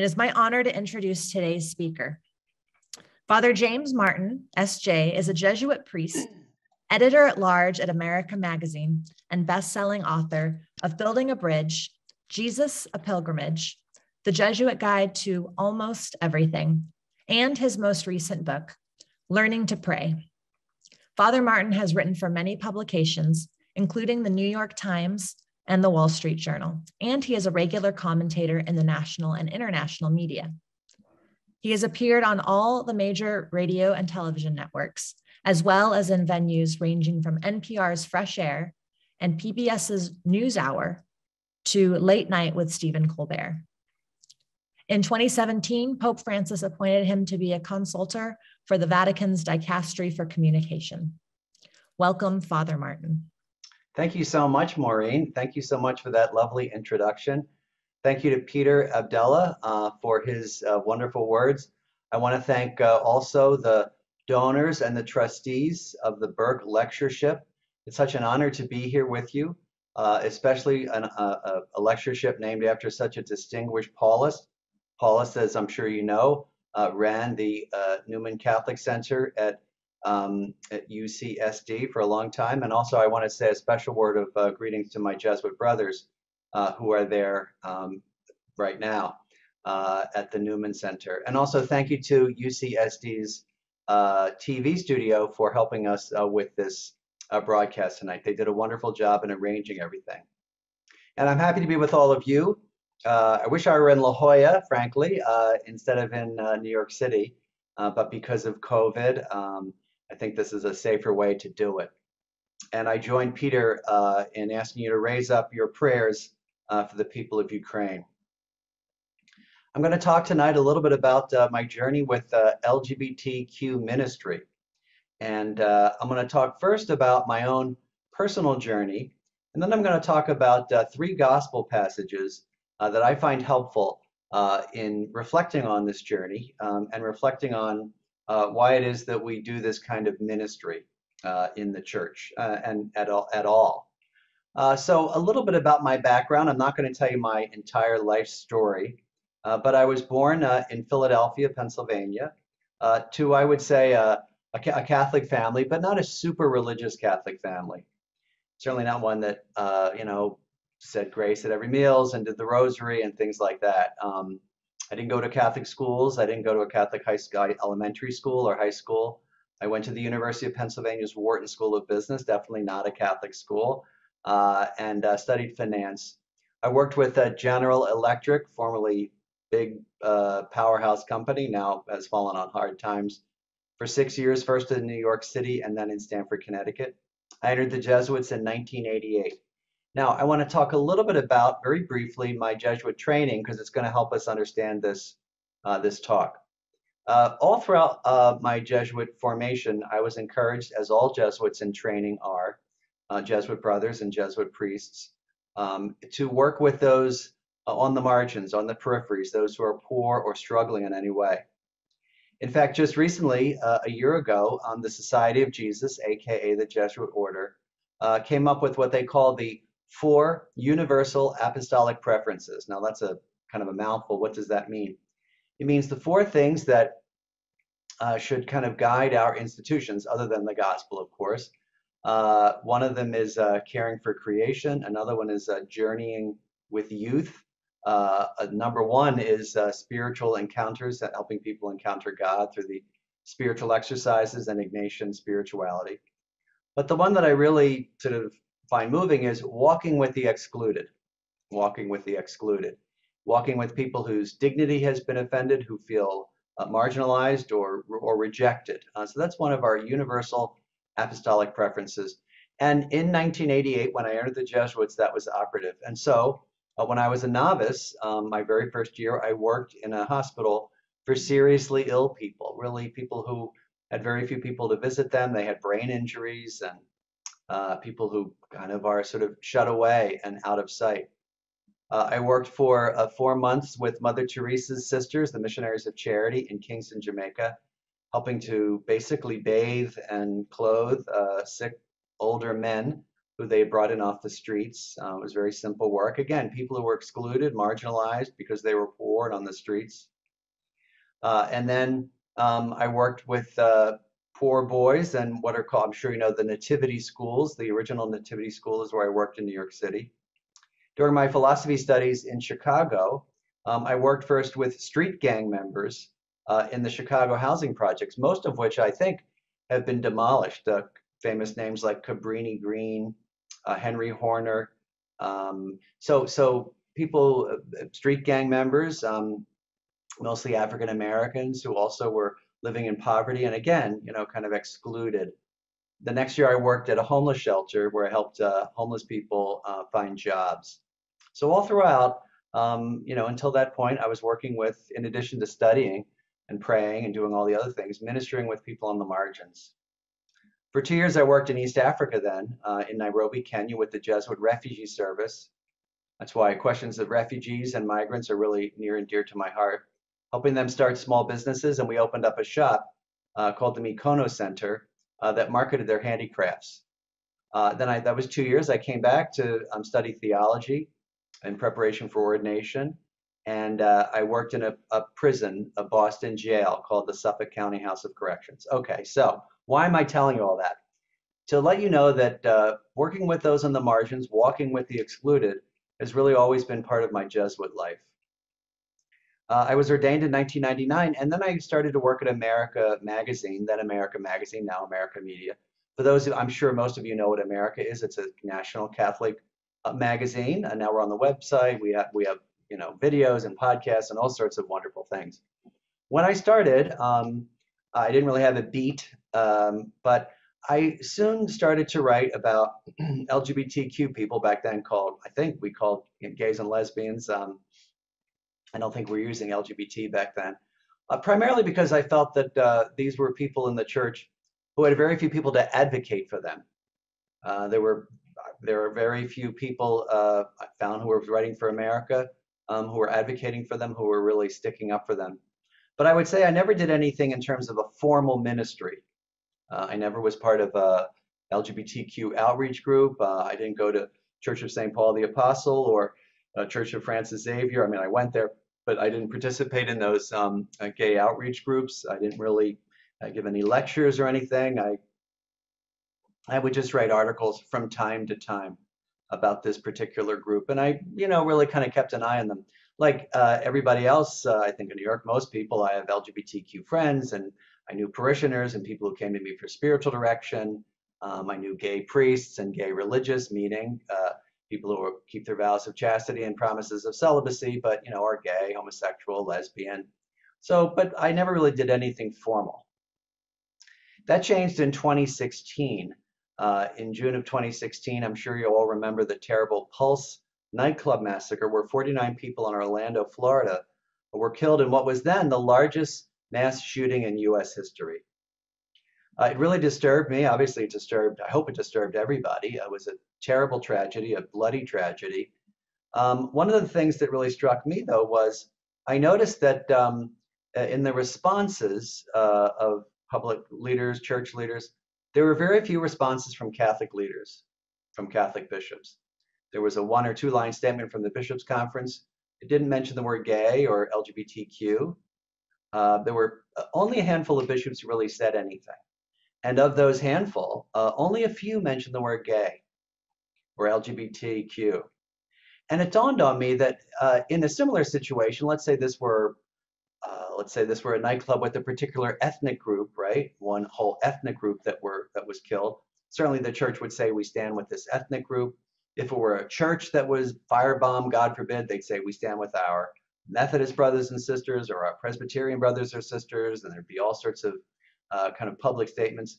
It is my honor to introduce today's speaker. Father James Martin, S.J., is a Jesuit priest, editor-at-large at America Magazine, and best-selling author of Building a Bridge, Jesus, a Pilgrimage, The Jesuit Guide to Almost Everything, and his most recent book, Learning to Pray. Father Martin has written for many publications, including the New York Times and the Wall Street Journal, and he is a regular commentator in the national and international media. He has appeared on all the major radio and television networks, as well as in venues ranging from NPR's Fresh Air and PBS's NewsHour to Late Night with Stephen Colbert. In 2017, Pope Francis appointed him to be a consultor for the Vatican's Dicastery for Communication. Welcome, Father Martin. Thank you so much, Maureen. Thank you so much for that lovely introduction. Thank you to Peter Abdulla for his wonderful words. I want to thank also the donors and the trustees of the Burke Lectureship. It's such an honor to be here with you, especially a lectureship named after such a distinguished Paulist. Paulist, as I'm sure you know, ran the Newman Catholic Center at UCSD for a long time. And also I want to say a special word of greetings to my Jesuit brothers who are there right now at the Newman Center. And also thank you to UCSD's TV studio for helping us with this broadcast tonight. They did a wonderful job in arranging everything. And I'm happy to be with all of you. I wish I were in La Jolla, frankly, instead of in New York City, but because of COVID, I think this is a safer way to do it. And I joined Peter in asking you to raise up your prayers for the people of Ukraine. I'm going to talk tonight a little bit about my journey with LGBTQ ministry. And I'm going to talk first about my own personal journey, and then I'm going to talk about three gospel passages that I find helpful in reflecting on this journey and reflecting on why it is that we do this kind of ministry in the church and at all. So a little bit about my background. I'm not going to tell you my entire life story, but I was born in Philadelphia, Pennsylvania, to, I would say, a Catholic family, but not a super religious Catholic family. Certainly not one that, you know, said grace at every meal and did the rosary and things like that. I didn't go to Catholic schools. I didn't go to a Catholic high school, elementary school or high school. I went to the University of Pennsylvania's Wharton School of Business, definitely not a Catholic school, and studied finance. I worked with General Electric, formerly big powerhouse company, now has fallen on hard times, for 6 years, first in New York City and then in Stamford, Connecticut. I entered the Jesuits in 1988. Now, I want to talk a little bit about, very briefly, my Jesuit training, because it's going to help us understand this, this talk. All throughout my Jesuit formation, I was encouraged, as all Jesuits in training are, Jesuit brothers and Jesuit priests, to work with those on the margins, on the peripheries, those who are poor or struggling in any way. In fact, just recently, a year ago, the Society of Jesus, aka the Jesuit Order, came up with what they call the 4 universal apostolic preferences. Now that's a kind of a mouthful. What does that mean? It means the 4 things that should kind of guide our institutions, other than the gospel, of course. One of them is caring for creation. Another one is journeying with youth. Number 1 is spiritual encounters, helping people encounter God through the spiritual exercises and Ignatian spirituality. But the one that I really sort of find moving is walking with the excluded, walking with the excluded, walking with people whose dignity has been offended, who feel marginalized or rejected. So that's one of our universal apostolic preferences. And in 1988, when I entered the Jesuits, that was operative. And so when I was a novice, my very first year, I worked in a hospital for seriously ill people, really people who had very few people to visit them. They had brain injuries and people who kind of are sort of shut away and out of sight. I worked for 4 months with Mother Teresa's sisters, the Missionaries of Charity in Kingston, Jamaica, helping to basically bathe and clothe sick older men who they brought in off the streets. It was very simple work. Again, people who were excluded, marginalized because they were poor and on the streets. And then I worked with poor boys and what are called, I'm sure you know, the nativity schools. The original nativity school is where I worked in New York City. During my philosophy studies in Chicago, I worked first with street gang members in the Chicago housing projects, most of which I think have been demolished. Famous names like Cabrini Green, Henry Horner. So people, street gang members, mostly African Americans who also were living in poverty and again, you know, kind of excluded. The next year I worked at a homeless shelter where I helped homeless people find jobs. So all throughout, you know, until that point, I was working with, in addition to studying and praying and doing all the other things, ministering with people on the margins. For 2 years, I worked in East Africa then, in Nairobi, Kenya, with the Jesuit Refugee Service. That's why questions of refugees and migrants are really near and dear to my heart. Helping them start small businesses, and we opened up a shop called the Mikono Center that marketed their handicrafts. That was 2 years. I came back to study theology in preparation for ordination, and I worked in a prison, a Boston jail called the Suffolk County House of Corrections. Okay, so why am I telling you all that? To let you know that working with those on the margins, walking with the excluded, has really always been part of my Jesuit life. I was ordained in 1999, and then I started to work at America Magazine, then America Magazine, now America Media. For those who, I'm sure most of you know what America is, it's a national Catholic magazine, and now we're on the website. We have you know, videos and podcasts and all sorts of wonderful things. When I started, I didn't really have a beat, but I soon started to write about LGBTQ people back then called, I think we called gays and lesbians. I don't think we're using LGBT back then, primarily because I felt that these were people in the church who had very few people to advocate for them. There were very few people I found who were writing for America, who were advocating for them, who were really sticking up for them. But I would say I never did anything in terms of a formal ministry. I never was part of a LGBTQ outreach group. I didn't go to Church of Saint Paul the Apostle or Church of Francis Xavier. I mean, I went there, but I didn't participate in those gay outreach groups. I didn't really give any lectures or anything. I would just write articles from time to time about this particular group, and I, you know, really kind of kept an eye on them. Like everybody else, I think in New York, most people, I have LGBTQ friends, and I knew parishioners and people who came to me for spiritual direction. I knew gay priests and gay religious, meaning people who keep their vows of chastity and promises of celibacy, but, you know, are gay, homosexual, lesbian. So, but I never really did anything formal. That changed in 2016. In June of 2016, I'm sure you all remember the terrible Pulse nightclub massacre where 49 people in Orlando, Florida were killed in what was then the largest mass shooting in US history. It really disturbed me. Obviously it disturbed, I hope it disturbed everybody. It was a terrible tragedy, a bloody tragedy. One of the things that really struck me though was I noticed that in the responses of public leaders, church leaders, there were very few responses from Catholic leaders, from Catholic bishops. There was a 1 or 2 line statement from the bishops' conference. It didn't mention the word gay or LGBTQ. There were only a handful of bishops who really said anything. And of those handful, only a few mentioned the word gay or LGBTQ. And it dawned on me that in a similar situation, let's say this were a nightclub with a particular ethnic group, right? One whole ethnic group that was killed. Certainly the church would say we stand with this ethnic group. If it were a church that was firebombed, God forbid, they'd say we stand with our Methodist brothers and sisters or our Presbyterian brothers or sisters, and there'd be all sorts of kind of public statements,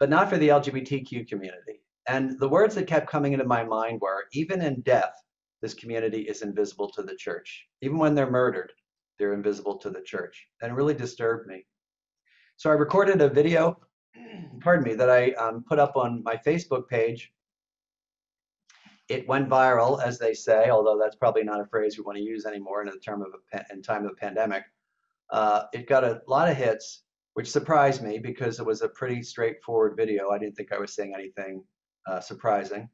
but not for the LGBTQ community. And the words that kept coming into my mind were, even in death, this community is invisible to the church. Even when they're murdered, they're invisible to the church. And it really disturbed me. So I recorded a video, pardon me, that I put up on my Facebook page. It went viral, as they say, although that's probably not a phrase we want to use anymore in time of the pandemic. It got a lot of hits, which surprised me because it was a pretty straightforward video. I didn't think I was saying anything surprising.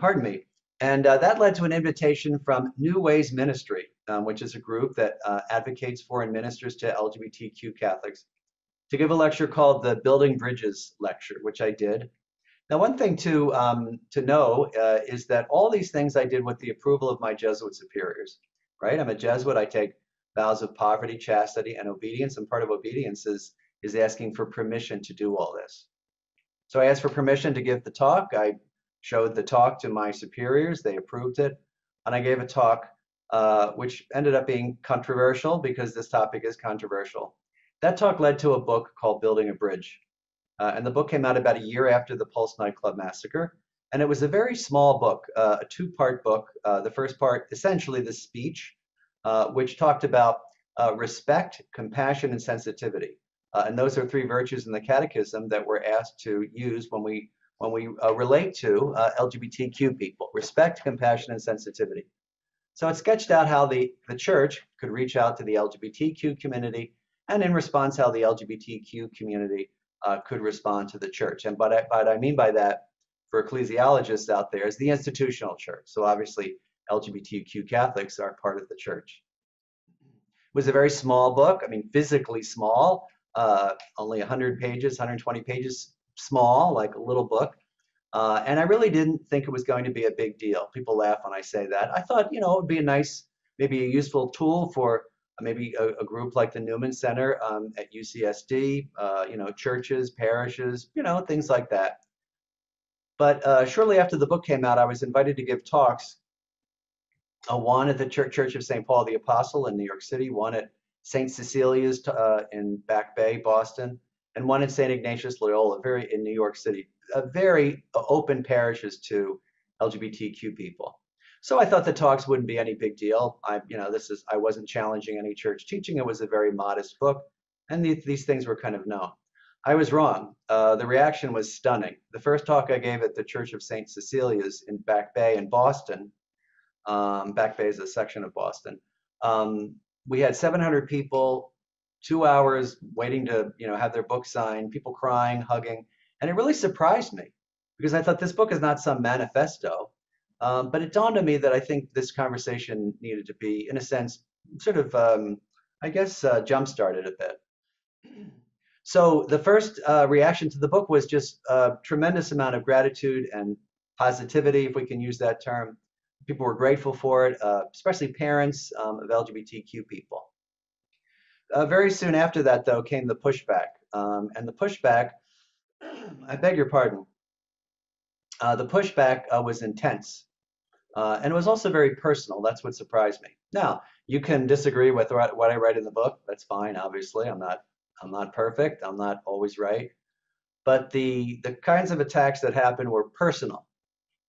Pardon me. And that led to an invitation from New Ways Ministry, which is a group that advocates for and ministers to LGBTQ Catholics, to give a lecture called the Building Bridges Lecture, which I did. Now, one thing to know is that all these things I did with the approval of my Jesuit superiors, right? I'm a Jesuit. I take vows of poverty, chastity, and obedience, and part of obedience is asking for permission to do all this. So I asked for permission to give the talk. I showed the talk to my superiors. They approved it, and I gave a talk which ended up being controversial because this topic is controversial. That talk led to a book called Building a Bridge. And the book came out about a year after the Pulse nightclub massacre. And it was a very small book, a two-part book. The first part, essentially the speech, which talked about respect, compassion, and sensitivity. And those are three virtues in the Catechism that we're asked to use when we relate to LGBTQ people: respect, compassion, and sensitivity. So it sketched out how the church could reach out to the LGBTQ community, and in response, how the LGBTQ community could respond to the church. And what I mean by that, for ecclesiologists out there, is the institutional church. So obviously, LGBTQ Catholics are part of the church. It was a very small book. I mean, physically small, only 100 pages, 120 pages, small, like a little book. And I really didn't think it was going to be a big deal. People laugh when I say that. I thought, you know, it would be a nice, maybe a useful tool for maybe a group like the Newman Center at UCSD, you know, churches, parishes, you know, things like that. But shortly after the book came out, I was invited to give talks, one at the Church of Saint Paul the Apostle in New York City, one at Saint Cecilia's in Back Bay, Boston, and one at Saint Ignatius Loyola, in New York City, very open parishes to LGBTQ people. So I thought the talks wouldn't be any big deal. I wasn't challenging any church teaching. It was a very modest book, and these things were kind of known. I was wrong. The reaction was stunning. The first talk I gave at the Church of Saint Cecilia's in Back Bay in Boston, Back Bay is a section of Boston. We had 700 people, 2 hours waiting to, you know, have their book signed. People crying, hugging, and it really surprised me because I thought this book is not some manifesto. But it dawned on me that I think this conversation needed to be, in a sense, sort of, I guess, jump-started a bit. So the first reaction to the book was just a tremendous amount of gratitude and positivity, if we can use that term. People were grateful for it, especially parents of LGBTQ people. Very soon after that, though, came the pushback. And the pushback, I beg your pardon, the pushback was intense. And it was also very personal. That's what surprised me. Now, you can disagree with what I write in the book. That's fine, obviously. I'm not perfect. I'm not always right. But the kinds of attacks that happened were personal.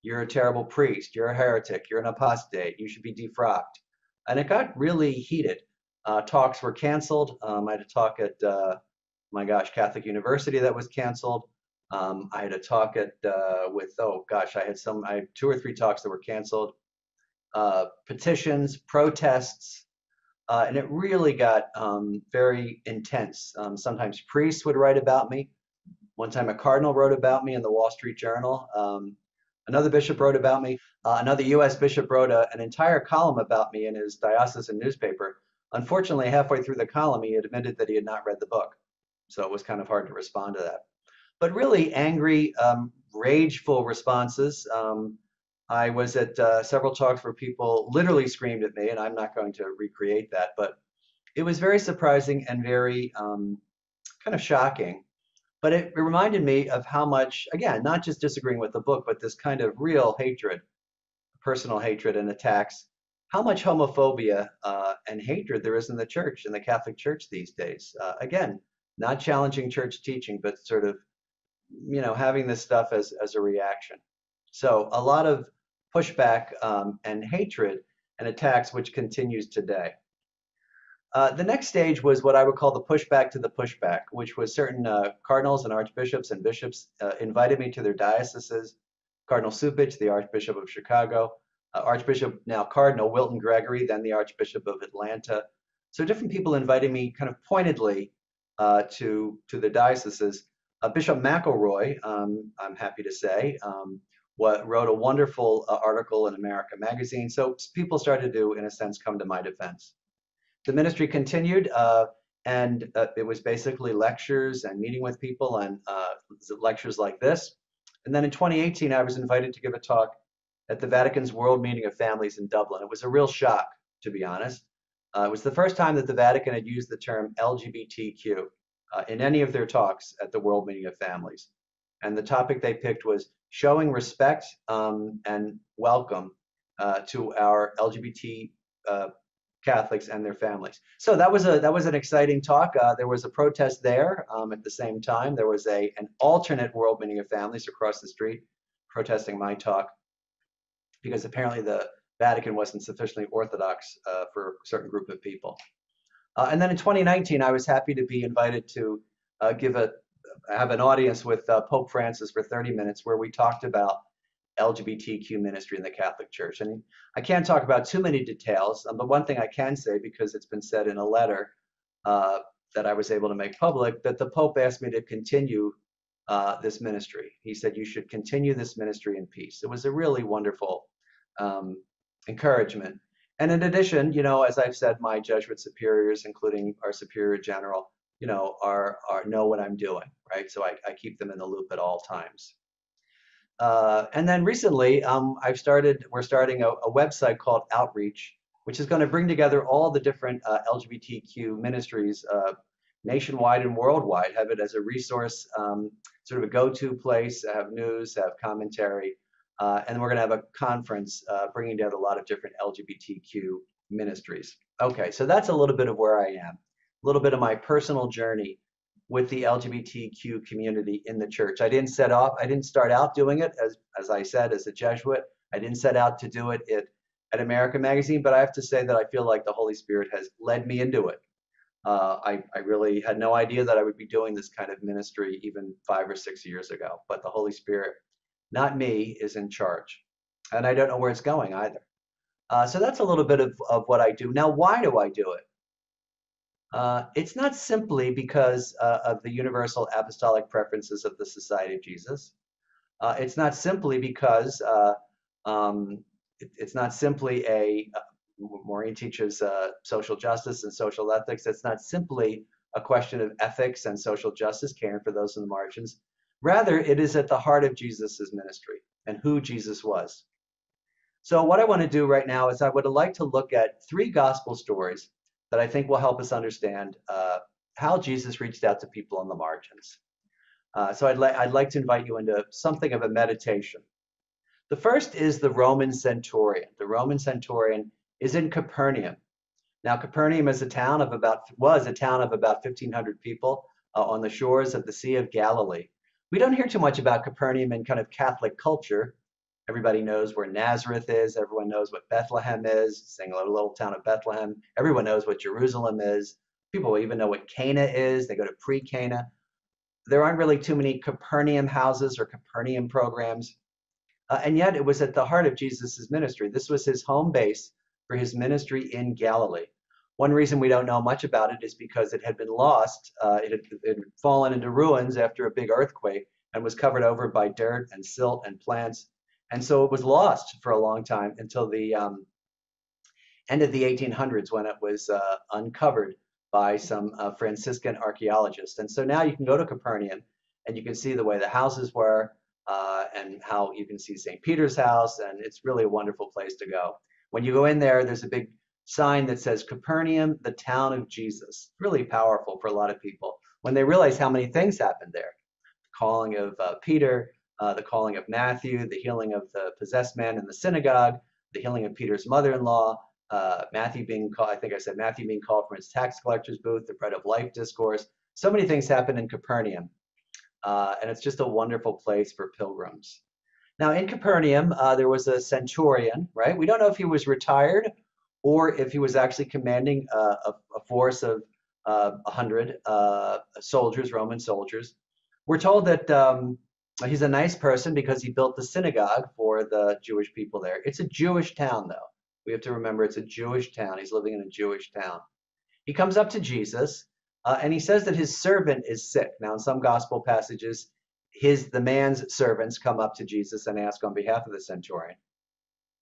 You're a terrible priest. You're a heretic. You're an apostate. You should be defrocked. And it got really heated. Talks were canceled. I had a talk at, my gosh, Catholic University that was canceled. I had a talk at I had 2 or 3 talks that were canceled, petitions, protests, and it really got very intense. Sometimes priests would write about me. One time a cardinal wrote about me in the Wall Street Journal. Another bishop wrote about me. Another U.S. bishop wrote an entire column about me in his diocesan newspaper. Unfortunately, halfway through the column, he admitted that he had not read the book. So it was kind of hard to respond to that. But really angry, rageful responses. I was at several talks where people literally screamed at me, and I'm not going to recreate that, but it was very surprising and very kind of shocking. But it reminded me of how much, again, not just disagreeing with the book, but this kind of real hatred, personal hatred and attacks, how much homophobia and hatred there is in the church, in the Catholic Church these days. Again, not challenging church teaching, but sort of, you know, having this stuff as a reaction. So a lot of pushback and hatred and attacks, which continues today. The next stage was what I would call the pushback to the pushback, which was certain cardinals and archbishops and bishops invited me to their dioceses. Cardinal Supich, the Archbishop of Chicago, Archbishop, now Cardinal Wilton Gregory, then the Archbishop of Atlanta. So different people invited me kind of pointedly to the dioceses. Bishop McElroy, I'm happy to say, wrote a wonderful article in America Magazine. So people started to, in a sense, come to my defense. The ministry continued, and it was basically lectures and meeting with people and lectures like this. And then in 2018, I was invited to give a talk at the Vatican's World Meeting of Families in Dublin. It was a real shock, to be honest. It was the first time that the Vatican had used the term LGBTQ in any of their talks at the World Meeting of Families. And the topic they picked was showing respect and welcome to our LGBT Catholics and their families. So that was an exciting talk. There was a protest there at the same time. There was an alternate World Meeting of Families across the street protesting my talk because apparently the Vatican wasn't sufficiently orthodox for a certain group of people. And then in 2019, I was happy to be invited to have an audience with Pope Francis for 30 minutes where we talked about LGBTQ ministry in the Catholic Church. And I can't talk about too many details, but one thing I can say, because it's been said in a letter that I was able to make public, that the Pope asked me to continue this ministry. He said, you should continue this ministry in peace. It was a really wonderful encouragement. And in addition, you know, as I've said, my Jesuit superiors, including our superior general, you know, know what I'm doing, right? So I keep them in the loop at all times. And then recently, we're starting a website called Outreach, which is going to bring together all the different LGBTQ ministries nationwide and worldwide, have it as a resource, sort of a go-to place, have news, have commentary, and we're going to have a conference bringing together a lot of different LGBTQ ministries. Okay, so that's a little bit of where I am, a little bit of my personal journey with the LGBTQ community in the church. I didn't start out doing it, as I said, as a Jesuit. I didn't set out to do it at America Magazine, but I have to say that I feel like the Holy Spirit has led me into it. I really had no idea that I would be doing this kind of ministry even 5 or 6 years ago, but the Holy Spirit, not me, is in charge. And I don't know where it's going either. So that's a little bit of what I do. Now, why do I do it? It's not simply because of the universal apostolic preferences of the Society of Jesus. It's not simply because it's not simply Maureen teaches social justice and social ethics. It's not simply a question of ethics and social justice, caring for those in the margins. Rather, it is at the heart of Jesus's ministry and who Jesus was. So what I want to do right now is I would like to look at three gospel stories that I think will help us understand how Jesus reached out to people on the margins. So I'd like to invite you into something of a meditation. The first is the Roman centurion. The Roman centurion is in Capernaum. Now, Capernaum is a town of about 1,500 people on the shores of the Sea of Galilee. We don't hear too much about Capernaum in kind of Catholic culture. Everybody knows where Nazareth is. Everyone knows what Bethlehem is. Saying a little town of Bethlehem. Everyone knows what Jerusalem is. People even know what Cana is. They go to pre-Cana. There aren't really too many Capernaum houses or Capernaum programs. And yet it was at the heart of Jesus's ministry. This was his home base for his ministry in Galilee. One reason we don't know much about it is because it had been lost. It had fallen into ruins after a big earthquake and was covered over by dirt and silt and plants. And so it was lost for a long time until the end of the 1800s when it was uncovered by some Franciscan archaeologists. And so now you can go to Capernaum and you can see the way the houses were and how you can see St. Peter's house. And it's really a wonderful place to go. When you go in there, there's a big sign that says Capernaum, the town of Jesus. Really powerful for a lot of people when they realize how many things happened there. The calling of Peter, the calling of Matthew, the healing of the possessed man in the synagogue, the healing of Peter's mother-in-law, Matthew being called from his tax collector's booth, the bread of life discourse. So many things happened in Capernaum, and it's just a wonderful place for pilgrims. Now in Capernaum, there was a centurion, right? We don't know if he was retired or if he was actually commanding a force of 100 soldiers, Roman soldiers. We're told that he's a nice person because he built the synagogue for the Jewish people there. It's a Jewish town, though. We have to remember it's a Jewish town. He's living in a Jewish town. He comes up to Jesus And he says that his servant is sick. Now, in some gospel passages, the man's servants come up to Jesus and ask on behalf of the centurion.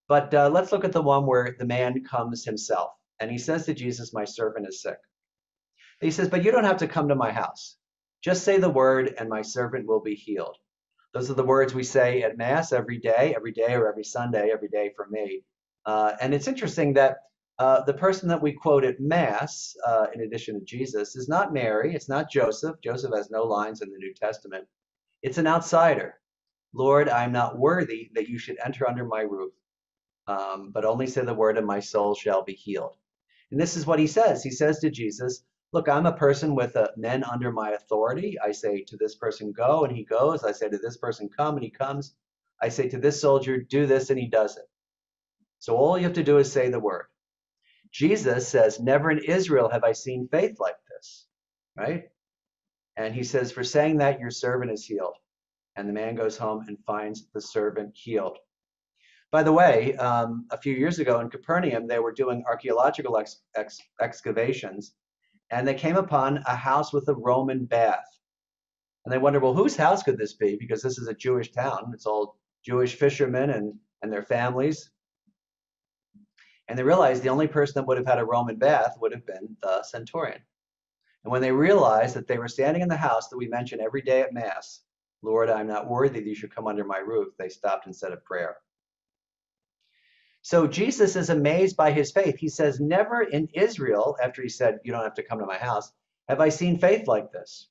But let's look at the one where the man comes himself. And he says to Jesus, my servant is sick. He says, but you don't have to come to my house. Just say the word and my servant will be healed. Those are the words we say at Mass every day or every Sunday, every day for me. And it's interesting that the person that we quote at Mass, in addition to Jesus, is not Mary. It's not Joseph. Joseph has no lines in the New Testament. It's an outsider. Lord, I'm not worthy that you should enter under my roof, but only say the word and my soul shall be healed. And this is what he says. He says to Jesus, look, I'm a person with men under my authority. I say to this person, go, and he goes. I say to this person, come, and he comes. I say to this soldier, do this, and he does it. So all you have to do is say the word. Jesus says, never in Israel have I seen faith like this, right? And he says, for saying that, your servant is healed. And the man goes home and finds the servant healed. By the way, a few years ago in Capernaum, they were doing archaeological excavations. And they came upon a house with a Roman bath. And they wondered, well, whose house could this be? Because this is a Jewish town. It's all Jewish fishermen and their families. And they realized the only person that would have had a Roman bath would have been the centurion. And when they realized that they were standing in the house that we mention every day at Mass, Lord, I'm not worthy that you should come under my roof, they stopped and said a prayer. So Jesus is amazed by his faith. He says, never in Israel, after he said, you don't have to come to my house, have I seen faith like this.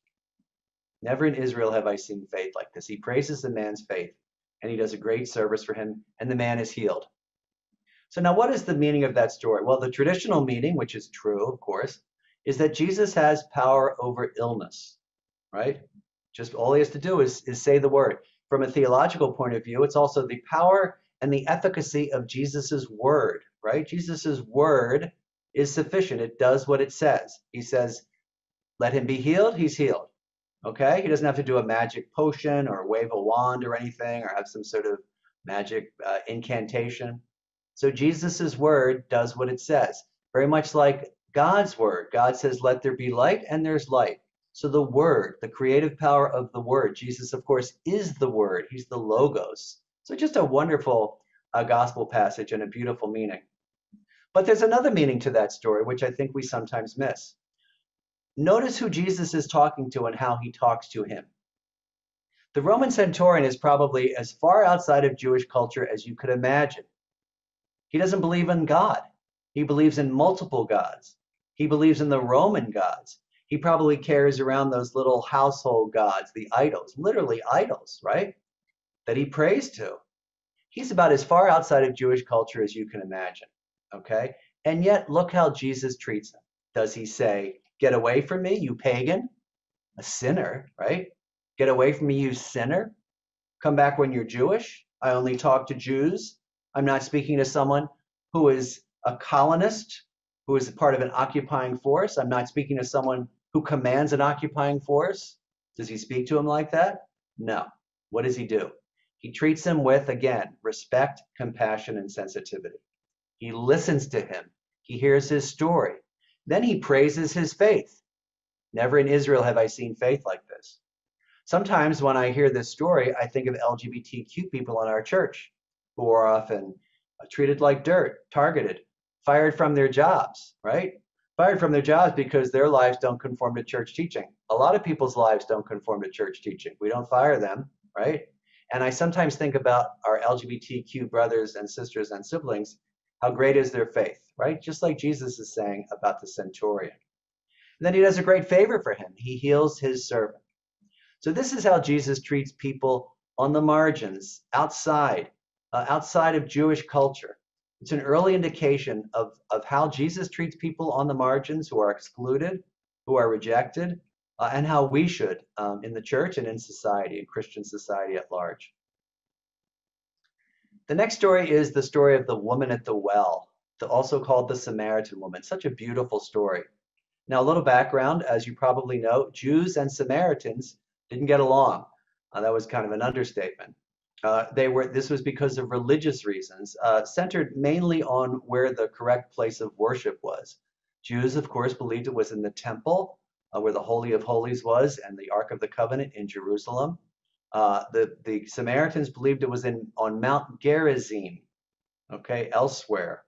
Never in Israel have I seen faith like this. He praises the man's faith, and he does a great service for him, and the man is healed. So now what is the meaning of that story? Well, the traditional meaning, which is true, of course, is that Jesus has power over illness, right? Just all he has to do is say the word. From a theological point of view, it's also the power and the efficacy of Jesus's word, right? Jesus's word is sufficient. It does what it says. He says, let him be healed, he's healed, okay? He doesn't have to do a magic potion or wave a wand or anything or have some sort of magic incantation. So Jesus's word does what it says, very much like God's word. God says, let there be light, and there's light. So the word, the creative power of the word, Jesus, of course, is the word. He's the Logos. So just a wonderful gospel passage and a beautiful meaning. But there's another meaning to that story, which I think we sometimes miss. Notice who Jesus is talking to and how he talks to him. The Roman centurion is probably as far outside of Jewish culture as you could imagine. He doesn't believe in God. He believes in multiple gods. He believes in the Roman gods. He probably carries around those little household gods, the idols, literally idols, right? That he prays to. He's about as far outside of Jewish culture as you can imagine, okay? And yet, look how Jesus treats him. Does he say, get away from me, you pagan? A sinner, right? Get away from me, you sinner. Come back when you're Jewish. I only talk to Jews. I'm not speaking to someone who is a colonist, who is a part of an occupying force. I'm not speaking to someone who commands an occupying force. Does he speak to him like that? No. What does he do? He treats him with, again, respect, compassion, and sensitivity. He listens to him. He hears his story. Then he praises his faith. Never in Israel have I seen faith like this. Sometimes when I hear this story, I think of LGBTQ people in our church who are often treated like dirt, targeted, fired from their jobs, right? Fired from their jobs because their lives don't conform to church teaching. A lot of people's lives don't conform to church teaching. We don't fire them, right? And I sometimes think about our LGBTQ brothers and sisters and siblings, how great is their faith, right? Just like Jesus is saying about the centurion. And then he does a great favor for him. He heals his servant. So this is how Jesus treats people on the margins, outside of Jewish culture. It's an early indication of how Jesus treats people on the margins who are excluded, who are rejected, and how we should in the church and in society, in Christian society at large. The next story is the story of the woman at the well, also called the Samaritan woman. Such a beautiful story. Now, a little background, as you probably know, Jews and Samaritans didn't get along. That was kind of an understatement. This was because of religious reasons, centered mainly on where the correct place of worship was. Jews, of course, believed it was in the temple, where the Holy of Holies was and the Ark of the Covenant in Jerusalem. The Samaritans believed it was on Mount Gerizim, okay, elsewhere.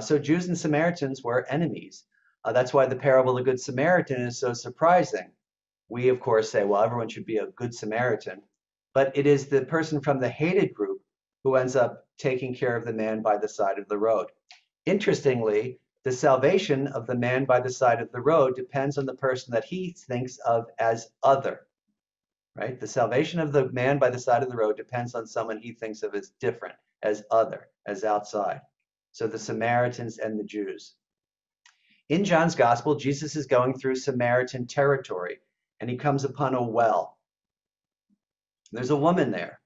So Jews and Samaritans were enemies. That's why the parable of the Good Samaritan is so surprising. We, of course, say, well, everyone should be a Good Samaritan, but it is the person from the hated group who ends up taking care of the man by the side of the road. Interestingly, the salvation of the man by the side of the road depends on the person that he thinks of as other, right? The salvation of the man by the side of the road depends on someone he thinks of as different, as other, as outside. So the Samaritans and the Jews. In John's gospel, Jesus is going through Samaritan territory, and he comes upon a well. There's a woman there.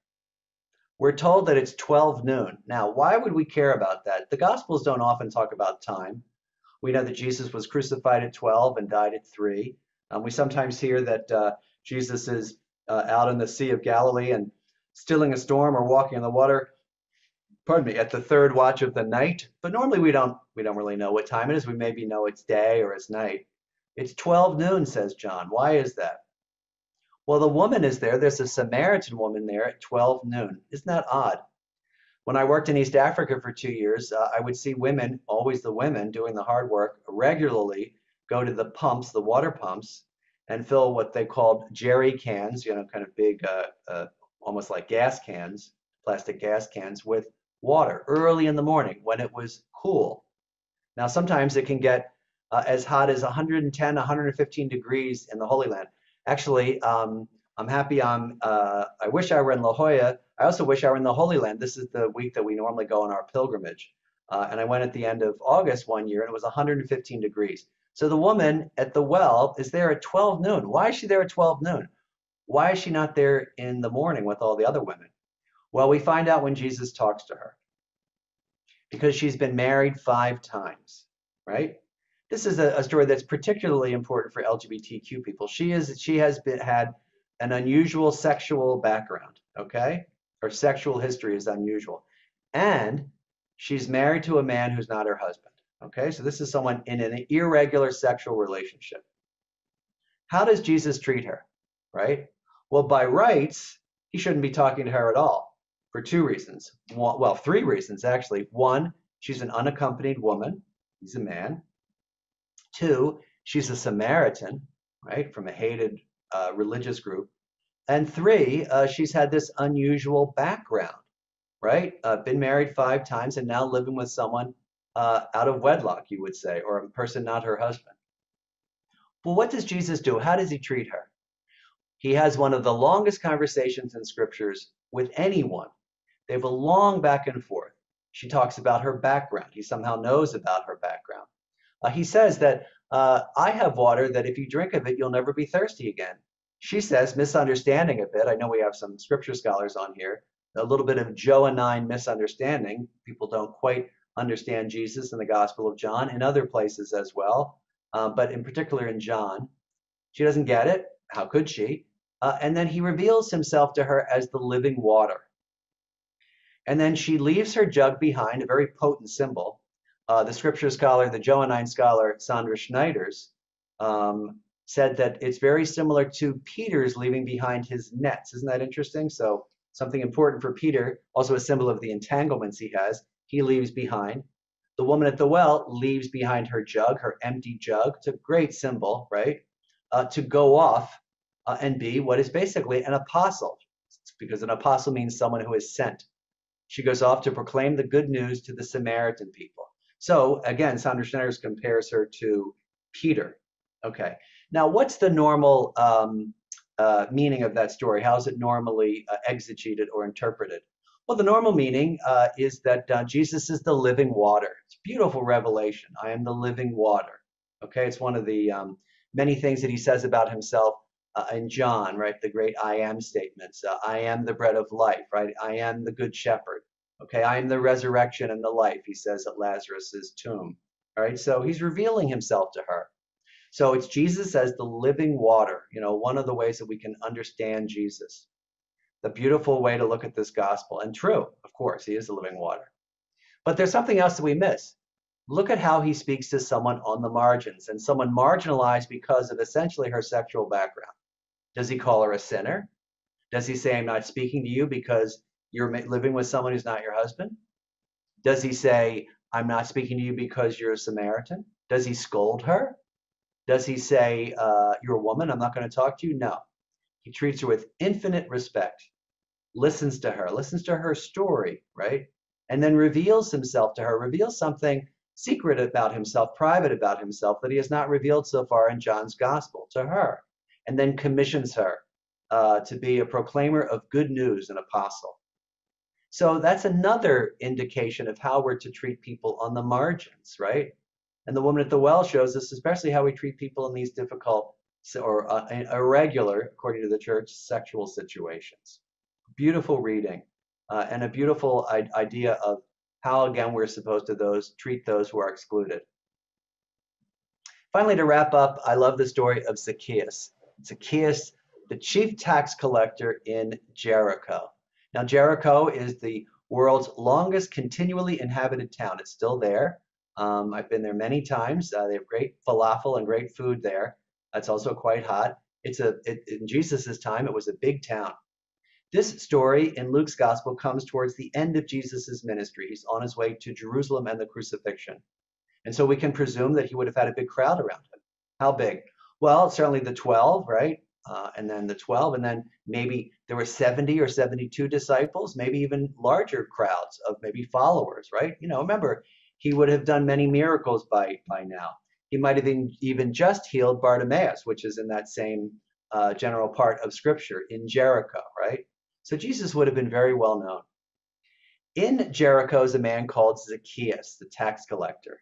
We're told that it's 12 noon. Now, why would we care about that? The Gospels don't often talk about time. We know that Jesus was crucified at 12 and died at 3. We sometimes hear that Jesus is out in the Sea of Galilee and stilling a storm or walking in the water, pardon me, at the third watch of the night. But normally we don't really know what time it is. We maybe know it's day or it's night. It's 12 noon, says John. Why is that? Well, the woman is there. There's a Samaritan woman there at 12 noon. Isn't that odd? When I worked in East Africa for 2 years, I would see women, always the women doing the hard work, regularly go to the pumps, the water pumps, and fill what they called jerry cans, you know, kind of big, almost like gas cans, plastic gas cans, with water early in the morning when it was cool. Now, sometimes it can get as hot as 110, 115 degrees in the Holy Land. Actually, I'm happy. I wish I were in La Jolla. I also wish I were in the Holy Land. This is the week that we normally go on our pilgrimage. And I went at the end of August one year, and it was 115 degrees. So the woman at the well is there at 12 noon. Why is she there at 12 noon? Why is she not there in the morning with all the other women? Well, we find out when Jesus talks to her, because she's been married 5 times, right? This is a story that's particularly important for LGBTQ people. She has had an unusual sexual background, okay? Her sexual history is unusual. And she's married to a man who's not her husband, okay? So this is someone in an irregular sexual relationship. How does Jesus treat her, right? Well, by rights, he shouldn't be talking to her at all for 2 reasons. Well, 3 reasons, actually. 1, she's an unaccompanied woman. He's a man. 2, she's a Samaritan, right, from a hated religious group. And 3, she's had this unusual background, right? Been married 5 times and now living with someone out of wedlock, you would say, or a person not her husband. Well, what does Jesus do? How does he treat her? He has one of the longest conversations in scriptures with anyone. They have a long back and forth. She talks about her background. He somehow knows about her background. He says that I have water that if you drink of it, you'll never be thirsty again. She says, misunderstanding a bit. I know we have some scripture scholars on here, a little bit of Johannine misunderstanding. People don't quite understand Jesus in the Gospel of John, in other places as well, but in particular in John. She doesn't get it. How could she? And then he reveals himself to her as the living water. And then she leaves her jug behind, a very potent symbol. The scripture scholar, the Johannine scholar, Sandra Schneiders, said that it's very similar to Peter's leaving behind his nets. Isn't that interesting? So something important for Peter, also a symbol of the entanglements he has, he leaves behind. The woman at the well leaves behind her jug, her empty jug. It's a great symbol, right? To go off and be what is basically an apostle, because an apostle means someone who is sent. She goes off to proclaim the good news to the Samaritan people. So again, Sandra Schneiders compares her to Peter. Okay, now what's the normal meaning of that story? How is it normally exegeted or interpreted? Well, the normal meaning is that Jesus is the living water. It's a beautiful revelation. I am the living water. Okay, it's one of the many things that he says about himself in John, right? The great I am statements. I am the bread of life, right? I am the good shepherd. Okay, I am the resurrection and the life, he says at Lazarus's tomb. All right, so he's revealing himself to her. So it's Jesus as the living water, you know, one of the ways that we can understand Jesus. The beautiful way to look at this gospel. And true, of course, he is the living water. But there's something else that we miss. Look at how he speaks to someone on the margins and someone marginalized because of essentially her sexual background. Does he call her a sinner? Does he say, I'm not speaking to you because you're living with someone who's not your husband? Does he say, I'm not speaking to you because you're a Samaritan? Does he scold her? Does he say, you're a woman, I'm not going to talk to you? No. He treats her with infinite respect, listens to her story, right? And then reveals himself to her, reveals something secret about himself, private about himself, that he has not revealed so far in John's gospel to her, and then commissions her to be a proclaimer of good news, an apostle. So that's another indication of how we're to treat people on the margins, right? And the woman at the well shows us especially how we treat people in these difficult or irregular, according to the church, sexual situations. Beautiful reading and a beautiful idea of how, again, we're supposed to treat those who are excluded. Finally, to wrap up, I love the story of Zacchaeus. Zacchaeus, the chief tax collector in Jericho. Now, Jericho is the world's longest continually inhabited town. It's still there. I've been there many times. They have great falafel and great food there. It's also quite hot. In Jesus's time, it was a big town. This story in Luke's gospel comes towards the end of Jesus's ministry. He's on his way to Jerusalem and the crucifixion. And so we can presume that he would have had a big crowd around him. How big? Well, certainly the 12, right? And then the 12, and then maybe there were 70 or 72 disciples, maybe even larger crowds of maybe followers, right? You know, remember, he would have done many miracles by now. He might have even just healed Bartimaeus, which is in that same general part of Scripture in Jericho, right? So Jesus would have been very well known. In Jericho is a man called Zacchaeus, the tax collector,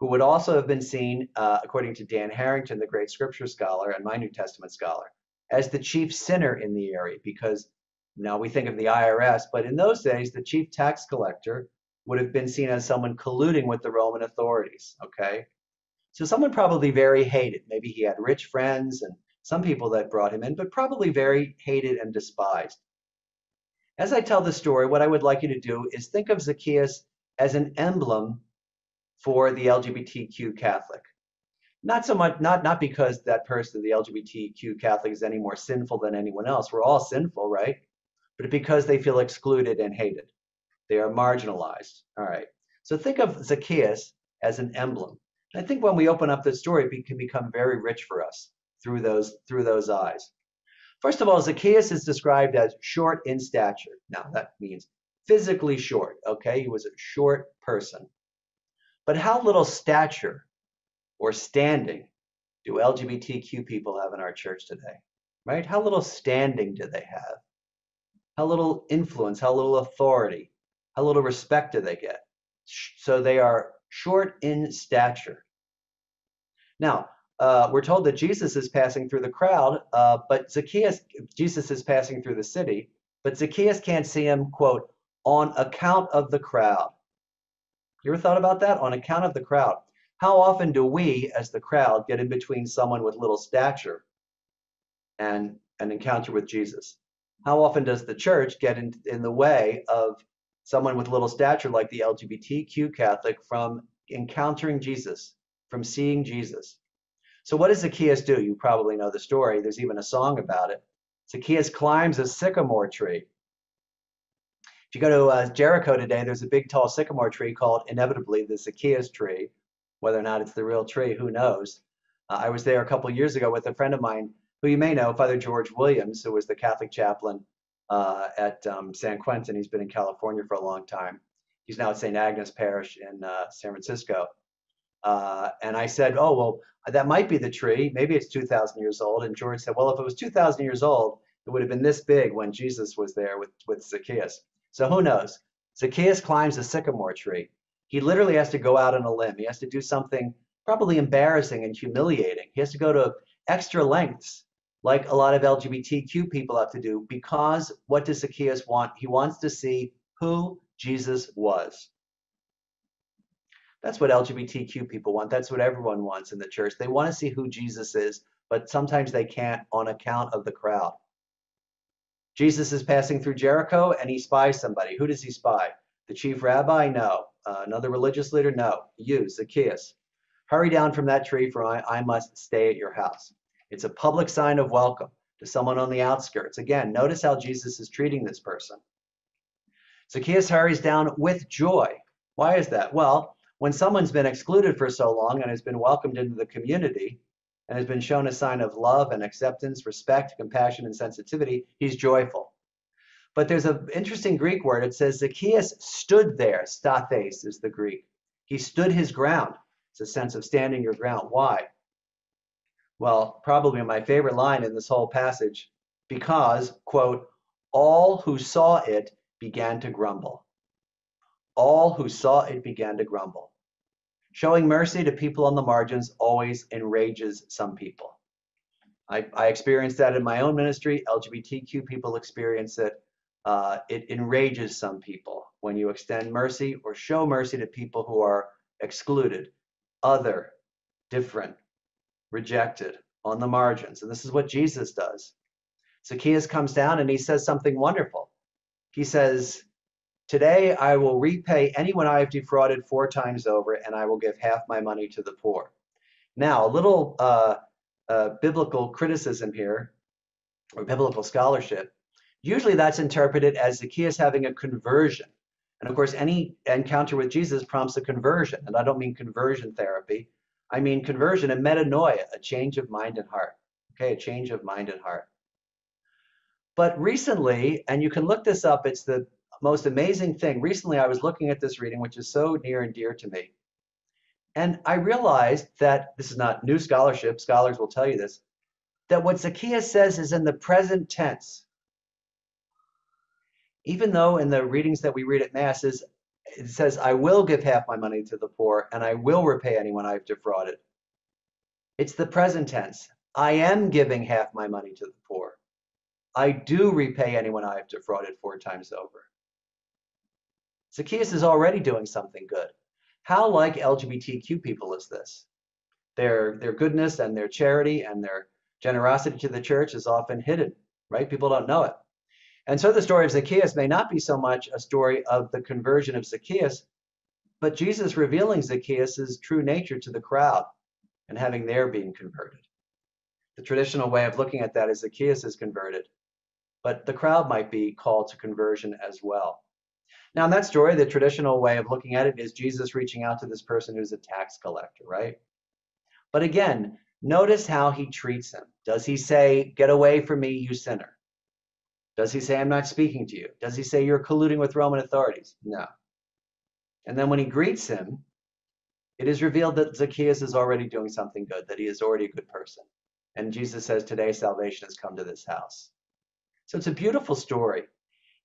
who would also have been seen, according to Dan Harrington, the great scripture scholar and my New Testament scholar, as the chief sinner in the area, because now we think of the IRS, but in those days, the chief tax collector would have been seen as someone colluding with the Roman authorities, okay? So someone probably very hated. Maybe he had rich friends and some people that brought him in, but probably very hated and despised. As I tell the story, what I would like you to do is think of Zacchaeus as an emblem for the LGBTQ Catholic. Not so much, not because that person, the LGBTQ Catholic, is any more sinful than anyone else. We're all sinful, right? But because they feel excluded and hated. They are marginalized, all right? So think of Zacchaeus as an emblem. And I think when we open up this story, it can become very rich for us through those eyes. First of all, Zacchaeus is described as short in stature. Now, that means physically short, okay? He was a short person. But how little stature or standing do LGBTQ people have in our church today, right? How little standing do they have? How little influence, how little authority, how little respect do they get? So they are short in stature. Now, we're told that Jesus is passing through the crowd, but Jesus is passing through the city, but Zacchaeus can't see him, quote, on account of the crowd. You ever thought about that? On account of the crowd. How often do we, as the crowd, get in between someone with little stature and an encounter with Jesus? How often does the church get in the way of someone with little stature, like the LGBTQ Catholic, from encountering Jesus, from seeing Jesus? So what does Zacchaeus do? You probably know the story. There's even a song about it. Zacchaeus climbs a sycamore tree. If you go to Jericho today, there's a big, tall sycamore tree called, inevitably, the Zacchaeus tree. Whether or not it's the real tree, who knows? I was there a couple years ago with a friend of mine who you may know, Father George Williams, who was the Catholic chaplain at San Quentin. He's been in California for a long time. He's now at St. Agnes Parish in San Francisco. And I said, oh, well, that might be the tree. Maybe it's 2,000 years old. And George said, well, if it was 2,000 years old, it would have been this big when Jesus was there with Zacchaeus. So who knows? Zacchaeus climbs a sycamore tree. He literally has to go out on a limb. He has to do something probably embarrassing and humiliating. He has to go to extra lengths, like a lot of LGBTQ people have to do, because what does Zacchaeus want? He wants to see who Jesus was. That's what LGBTQ people want. That's what everyone wants in the church. They want to see who Jesus is, but sometimes they can't on account of the crowd. Jesus is passing through Jericho, and he spies somebody. Who does he spy? The chief rabbi? No. Another religious leader? No, you, Zacchaeus. Hurry down from that tree, for I must stay at your house. It's a public sign of welcome to someone on the outskirts. Again, notice how Jesus is treating this person. Zacchaeus hurries down with joy. Why is that? Well, when someone's been excluded for so long and has been welcomed into the community and has been shown a sign of love and acceptance, respect, compassion, and sensitivity, he's joyful. But there's an interesting Greek word. It says Zacchaeus stood there. Stathes is the Greek. He stood his ground. It's a sense of standing your ground. Why? Well, probably my favorite line in this whole passage, because, quote, all who saw it began to grumble. All who saw it began to grumble. Showing mercy to people on the margins always enrages some people. I experienced that in my own ministry. LGBTQ people experience it. It enrages some people when you extend mercy or show mercy to people who are excluded, other, different, rejected, on the margins. And this is what Jesus does. Zacchaeus comes down and he says something wonderful. He says, today I will repay anyone I have defrauded 4 times over, and I will give half my money to the poor. Now, a little biblical criticism here, or biblical scholarship. Usually that's interpreted as Zacchaeus having a conversion. And of course, any encounter with Jesus prompts a conversion. And I don't mean conversion therapy. I mean conversion and metanoia, a change of mind and heart. Okay, a change of mind and heart. But recently, and you can look this up, it's the most amazing thing. Recently, I was looking at this reading, which is so near and dear to me. And I realized that this is not new scholarship. Scholars will tell you this, that what Zacchaeus says is in the present tense. Even though in the readings that we read at Mass, it says, I will give half my money to the poor, and I will repay anyone I've defrauded. It's the present tense. I am giving half my money to the poor. I do repay anyone I've defrauded 4 times over. Zacchaeus is already doing something good. How like LGBTQ people is this? Their goodness and their charity and their generosity to the church is often hidden, right? People don't know it. And so the story of Zacchaeus may not be so much a story of the conversion of Zacchaeus, but Jesus revealing Zacchaeus' true nature to the crowd and having their being converted. The traditional way of looking at that is Zacchaeus is converted, but the crowd might be called to conversion as well. Now in that story, the traditional way of looking at it is Jesus reaching out to this person who's a tax collector, right? But again, notice how he treats him. Does he say, get away from me, you sinner? Does he say, I'm not speaking to you? Does he say, you're colluding with Roman authorities? No. And then when he greets him, it is revealed that Zacchaeus is already doing something good, that he is already a good person. And Jesus says, today salvation has come to this house. So it's a beautiful story.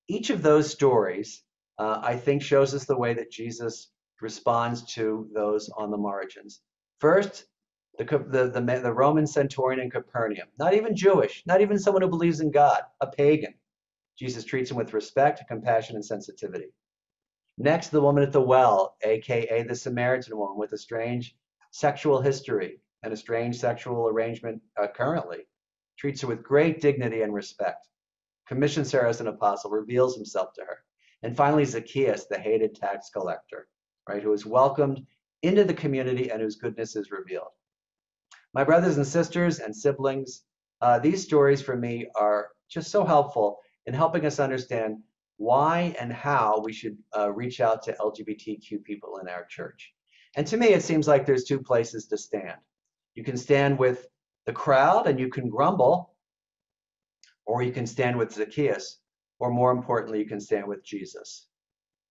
Each of those stories, I think, shows us the way that Jesus responds to those on the margins. First, the Roman centurion in Capernaum, not even Jewish, not even someone who believes in God, a pagan. Jesus treats him with respect, compassion, and sensitivity. Next, the woman at the well, aka the Samaritan woman with a strange sexual history and a strange sexual arrangement currently, treats her with great dignity and respect, commissions her as an apostle, reveals himself to her. And finally, Zacchaeus, the hated tax collector, right, who is welcomed into the community and whose goodness is revealed. My brothers and sisters and siblings, these stories for me are just so helpful in helping us understand why and how we should reach out to LGBTQ people in our church. And to me, it seems like there's 2 places to stand. You can stand with the crowd and you can grumble, or you can stand with Zacchaeus, or more importantly, you can stand with Jesus.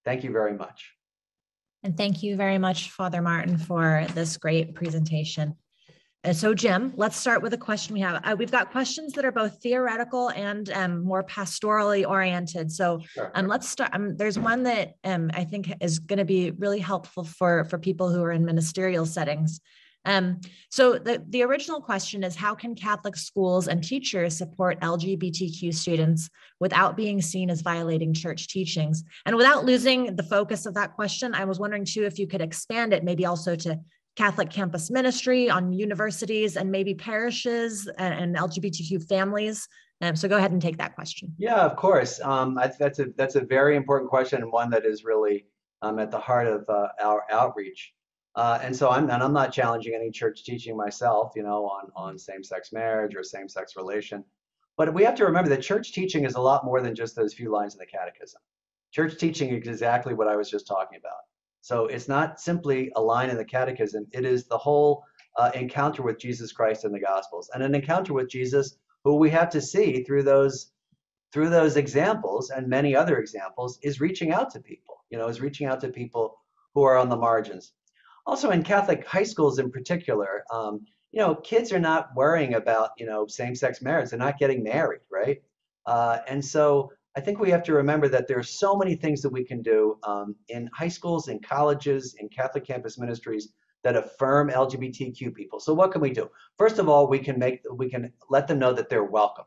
Thank you very much. And thank you very much, Father Martin, for this great presentation. And so, Jim, let's start with a question we have. We've got questions that are both theoretical and more pastorally oriented. So let's start. There's one that I think is going to be really helpful for people who are in ministerial settings. So the original question is, how can Catholic schools and teachers support LGBTQ students without being seen as violating church teachings? And without losing the focus of that question, I was wondering, too, if you could expand it maybe also to Catholic campus ministry, on universities, and maybe parishes and LGBTQ families. So go ahead and take that question. Yeah, of course. That's a very important question, and one that is really at the heart of our outreach. And I'm not challenging any church teaching myself, you know, on same-sex marriage or same-sex relation. But we have to remember that church teaching is a lot more than just those few lines in the catechism. Church teaching is exactly what I was just talking about. So it's not simply a line in the catechism. It is the whole encounter with Jesus Christ in the Gospels, and an encounter with Jesus who we have to see through those examples and many other examples is reaching out to people, you know, is reaching out to people who are on the margins. Also in Catholic high schools in particular, you know, kids are not worrying about, you know, same-sex marriage. They're not getting married, right? And so I think we have to remember that there are so many things that we can do in high schools, in colleges, in Catholic campus ministries that affirm LGBTQ people. So what can we do? First of all, we can let them know that they're welcome,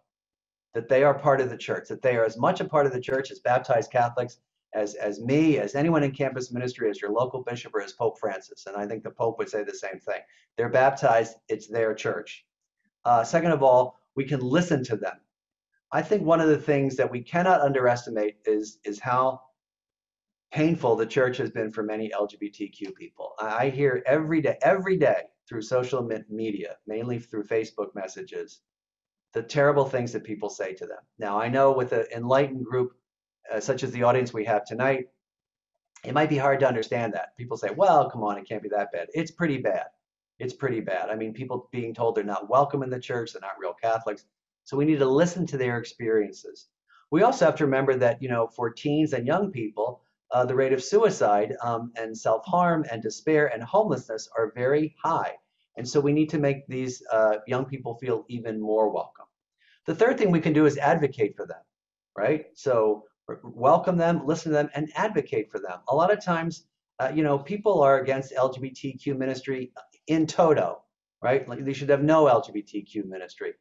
that they are part of the church, that they are as much a part of the church as baptized Catholics, as me, as anyone in campus ministry, as your local bishop, or as Pope Francis. And I think the Pope would say the same thing. They're baptized, it's their church. Second of all, we can listen to them. I think one of the things that we cannot underestimate is how painful the church has been for many LGBTQ people. I hear every day through social media, mainly through Facebook messages, the terrible things that people say to them. Now, I know with an enlightened group such as the audience we have tonight, it might be hard to understand that. People say, well, come on, it can't be that bad. It's pretty bad. It's pretty bad. I mean, people being told they're not welcome in the church, they're not real Catholics. So we need to listen to their experiences. We also have to remember that, you know, for teens and young people, the rate of suicide and self-harm and despair and homelessness are very high. And so we need to make these young people feel even more welcome. The third thing we can do is advocate for them, right? So welcome them, listen to them, and advocate for them. A lot of times, you know, people are against LGBTQ ministry in toto, right? Like they should have no LGBTQ ministry.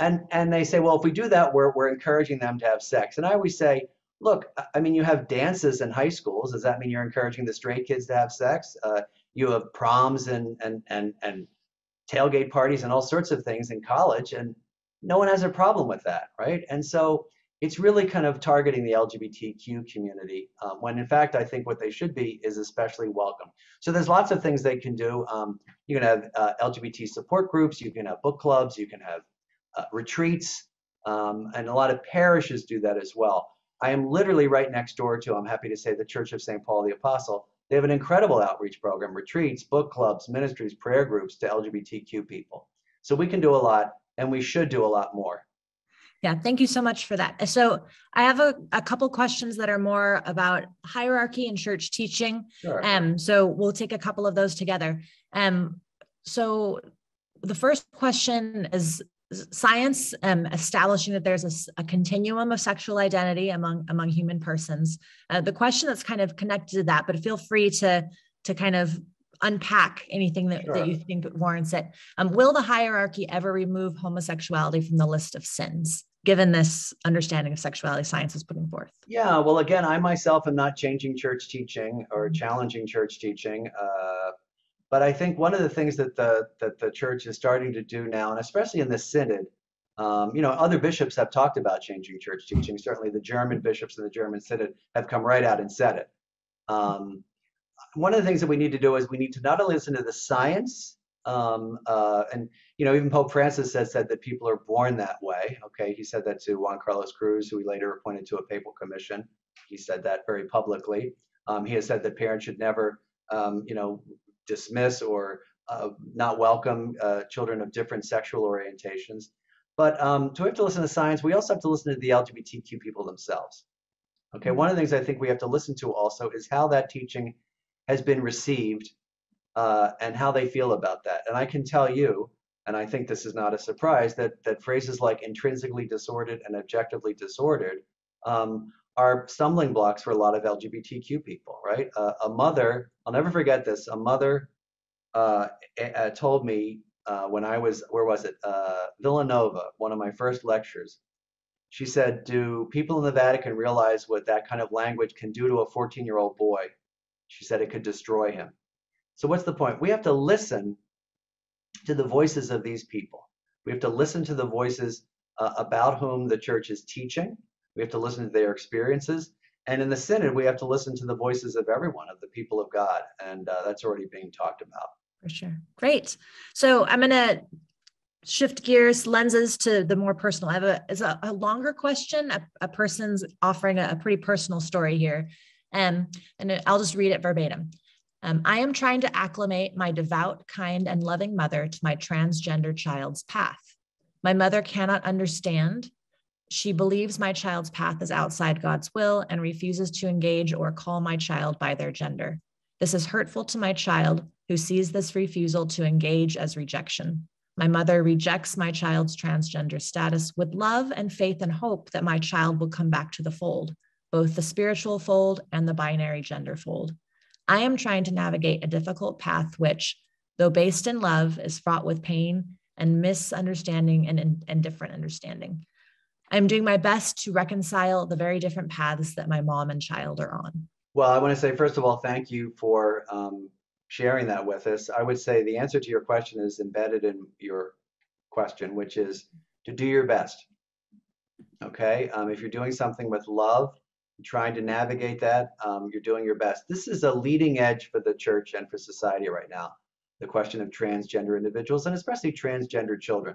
And they say, well, if we do that, we're encouraging them to have sex. And I always say, look, I mean, you have dances in high schools. Does that mean you're encouraging the straight kids to have sex? You have proms and tailgate parties and all sorts of things in college, and no one has a problem with that, right? And so it's really kind of targeting the LGBTQ community, when in fact, I think what they should be is especially welcome. So there's lots of things they can do. You can have LGBT support groups, you can have book clubs, you can have retreats, and a lot of parishes do that as well. I am literally right next door to, I'm happy to say, the Church of Saint Paul the Apostle. They have an incredible outreach program, retreats, book clubs, ministries, prayer groups to LGBTQ people. So we can do a lot, and we should do a lot more. Yeah, thank you so much for that. So I have a couple questions that are more about hierarchy and church teaching. Sure. So we'll take a couple of those together. So the first question is, science establishing that there's a continuum of sexual identity among human persons. The question that's kind of connected to that, but feel free to kind of unpack anything that, sure, that you think warrants it. Will the hierarchy ever remove homosexuality from the list of sins, given this understanding of sexuality science is putting forth? Yeah, well, again, I myself am not changing church teaching or challenging church teaching. But I think one of the things that the church is starting to do now, and especially in the synod, you know, other bishops have talked about changing church teaching. Certainly the German bishops in the German synod have come right out and said it. One of the things that we need to do is we need to not only listen to the science, and, you know, even Pope Francis has said that people are born that way. Okay, he said that to Juan Carlos Cruz, who he later appointed to a papal commission. He said that very publicly. He has said that parents should never, you know, dismiss or not welcome children of different sexual orientations. But so we have to listen to science. We also have to listen to the LGBTQ people themselves. Okay, one of the things I think we have to listen to also is how that teaching has been received and how they feel about that. And I can tell you, and I think this is not a surprise, that phrases like intrinsically disordered and objectively disordered are stumbling blocks for a lot of LGBTQ people, right? A mother, I'll never forget this, a mother told me when I was, where was it? Villanova, one of my first lectures. She said, do people in the Vatican realize what that kind of language can do to a 14-year-old boy? She said it could destroy him. So what's the point? We have to listen to the voices of these people. We have to listen to the voices about whom the church is teaching. We have to listen to their experiences, And in the synod, we have to listen to the voices of everyone, of the people of God. And that's already being talked about. For sure. Great. So I'm going to shift gears, lenses to the more personal. I have a longer question. A person's offering a pretty personal story here. And I'll just read it verbatim. I am trying to acclimate my devout, kind, and loving mother to my transgender child's path. My mother cannot understand. She believes my child's path is outside God's will and refuses to engage or call my child by their gender. This is hurtful to my child, who sees this refusal to engage as rejection. My mother rejects my child's transgender status with love and faith and hope that my child will come back to the fold, both the spiritual fold and the binary gender fold. I am trying to navigate a difficult path which, though based in love, is fraught with pain and misunderstanding and different understanding. I'm doing my best to reconcile the very different paths that my mom and child are on. Well, I want to say, first of all, thank you for sharing that with us. I would say the answer to your question is embedded in your question, which is to do your best. Okay, if you're doing something with love, trying to navigate that, you're doing your best. This is a leading edge for the church and for society right now, the question of transgender individuals and especially transgender children.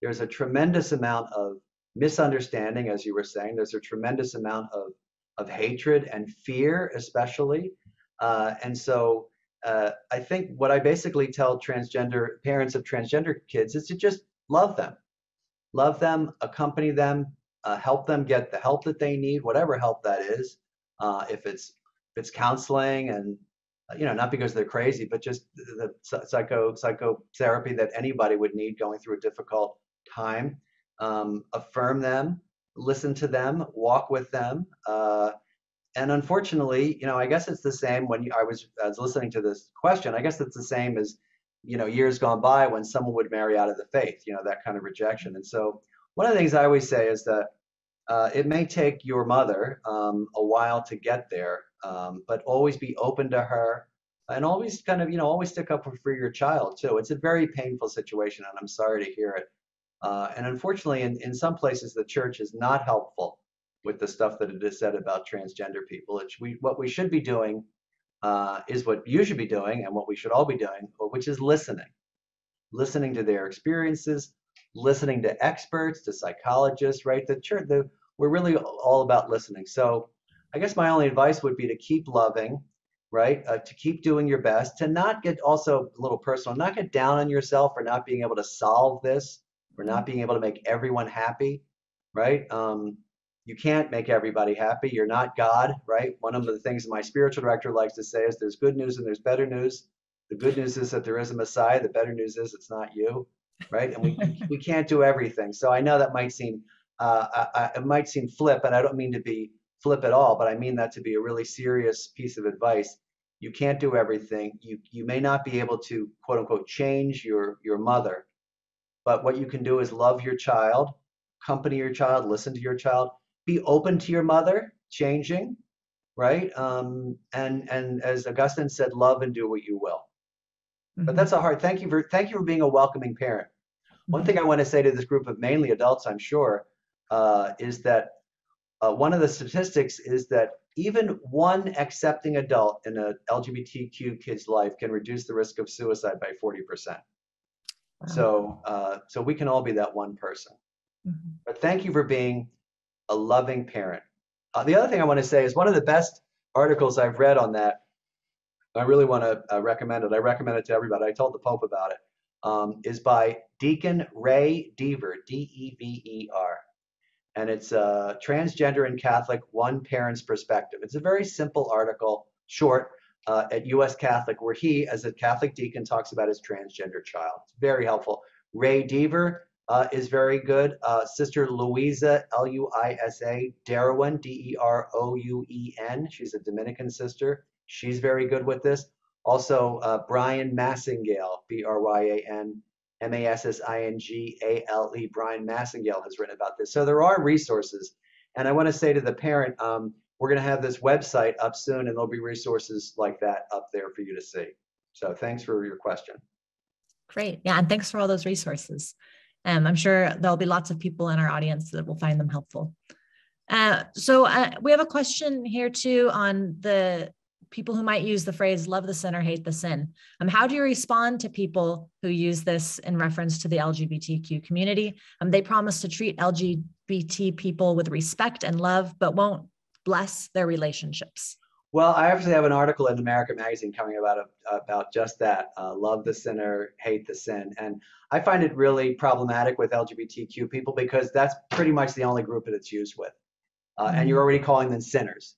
There's a tremendous amount of misunderstanding, as you were saying. There's a tremendous amount of hatred and fear, especially. And so I think what I basically tell transgender parents of transgender kids is to just love them, accompany them, help them get the help that they need, whatever help that is, if it's counseling and, you know, not because they're crazy, but just the psychotherapy that anybody would need going through a difficult time. Affirm them, listen to them, walk with them. And unfortunately, you know, I guess it's the same when I was listening to this question, I guess it's the same as, you know, years gone by when someone would marry out of the faith, you know, that kind of rejection. And so one of the things I always say is that it may take your mother a while to get there, but always be open to her and always kind of, you know, always stick up for your child too. It's a very painful situation, and I'm sorry to hear it. And unfortunately, in some places, the church is not helpful with the stuff that it has said about transgender people. What we should be doing is what you should be doing and what we should all be doing, which is listening. Listening to their experiences, listening to experts, to psychologists, right? The church, we're really all about listening. So I guess my only advice would be to keep loving, right? To keep doing your best, to not get, also a little personal, not get down on yourself for not being able to solve this, for not being able to make everyone happy, right? You can't make everybody happy. You're not God, right? One of the things my spiritual director likes to say is there's good news and there's better news. The good news is that there is a Messiah. The better news is it's not you, right? And we can't do everything. So I know that might seem it might seem flip, and I don't mean to be flip at all, but I mean that to be a really serious piece of advice. You can't do everything. You may not be able to, quote unquote, change your mother, but what you can do is love your child, accompany your child, listen to your child, be open to your mother changing, right? And as Augustine said, love and do what you will. Mm-hmm. But that's a hard. Thank you for being a welcoming parent. Mm-hmm. One thing I want to say to this group of mainly adults, I'm sure, is that one of the statistics is that even one accepting adult in an LGBTQ kid's life can reduce the risk of suicide by 40%. Wow. So we can all be that one person. Mm-hmm. But thank you for being a loving parent. The other thing I want to say is one of the best articles I've read on that. I really want to recommend it. I recommend it to everybody. I told the Pope about it. Is by Deacon Ray Deaver, D-E-V-E-R, and it's Transgender and Catholic: One Parent's Perspective. It's a very simple article, short, at U.S. Catholic, where he, as a Catholic deacon, talks about his transgender child. It's very helpful. Ray Deaver is very good. Sister Louisa, L-U-I-S-A, Derwin, D-E-R-O-U-E-N. She's a Dominican sister. She's very good with this. Also, Brian Massingale, B-R-Y-A-N-M-A-S-S-I-N-G-A-L-E. Brian Massingale has written about this. So there are resources. And I want to say to the parent, we're going to have this website up soon, and there'll be resources like that up there for you to see. So thanks for your question. Great. Yeah, and thanks for all those resources. I'm sure there'll be lots of people in our audience that will find them helpful. So we have a question here too on the people who might use the phrase love the sinner, hate the sin. How do you respond to people who use this in reference to the LGBTQ community? They promise to treat LGBT people with respect and love, but won't bless their relationships. Well, I actually have an article in America Magazine coming about just that, love the sinner, hate the sin. And I find it really problematic with LGBTQ people because that's pretty much the only group that it's used with. And you're already calling them sinners,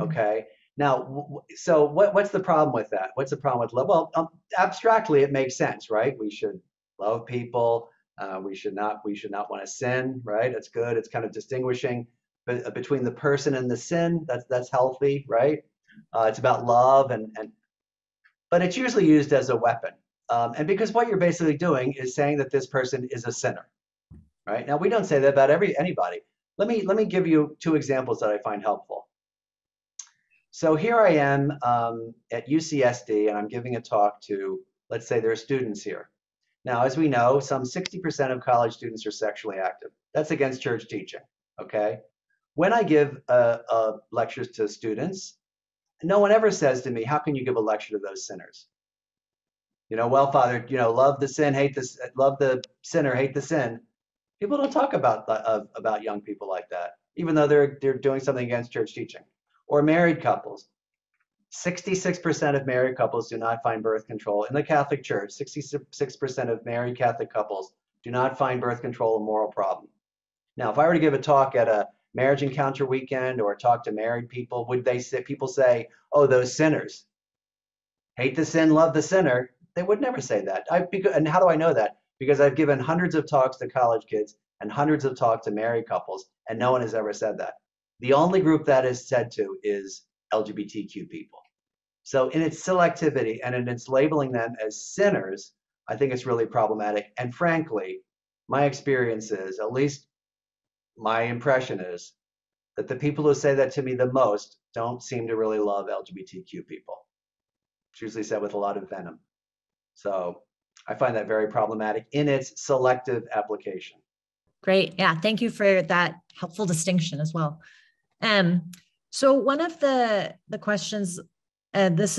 okay? Now, so what's the problem with that? What's the problem with love? Well, abstractly, it makes sense, right? We should love people. We should not want to sin, right? It's good. It's kind of distinguishing between the person and the sin. That's healthy, right? It's about love, but it's usually used as a weapon. And because what you're basically doing is saying that this person is a sinner, right? Now, we don't say that about anybody. Let me give you two examples that I find helpful. So here I am at UCSD, and I'm giving a talk to, let's say there are students here. Now, as we know, some 60% of college students are sexually active. That's against church teaching, okay? When I give lectures to students, no one ever says to me, how can you give a lecture to those sinners? You know, well, Father, you know, love the sinner, hate the sin. People don't talk about young people like that, even though they're doing something against church teaching. Or married couples. 66% of married couples do not find birth control. In the Catholic Church, 66% of married Catholic couples do not find birth control a moral problem. Now, if I were to give a talk at a marriage encounter weekend or talk to married people, would they say, people say, oh, those sinners. Hate the sin, love the sinner. They would never say that. And how do I know that? Because I've given hundreds of talks to college kids and hundreds of talks to married couples, and no one has ever said that. The only group that is said to is LGBTQ people. So in its selectivity and in its labeling them as sinners, I think it's really problematic. And frankly, my experience is, at least my impression is, that the people who say that to me the most don't seem to really love LGBTQ people. It's usually said with a lot of venom. So I find that very problematic in its selective application. Great. Yeah. Thank you for that helpful distinction as well. So one of the questions, this